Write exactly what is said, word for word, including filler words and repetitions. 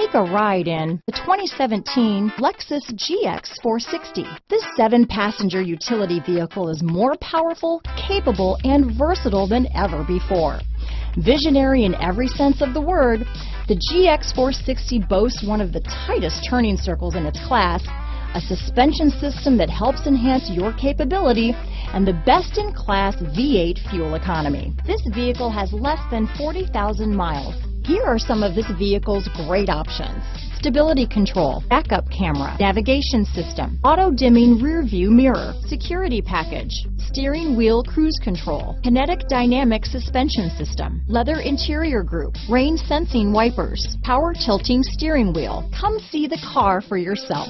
Take a ride in the twenty seventeen Lexus G X four sixty. This seven passenger utility vehicle is more powerful, capable, and versatile than ever before. Visionary in every sense of the word, the G X four sixty boasts one of the tightest turning circles in its class, a suspension system that helps enhance your capability, and the best-in-class V eight fuel economy. This vehicle has less than forty thousand miles. Here are some of this vehicle's great options: stability control, backup camera, navigation system, auto-dimming rear view mirror, security package, steering wheel cruise control, kinetic dynamic suspension system, leather interior group, rain sensing wipers, power tilting steering wheel. Come see the car for yourself.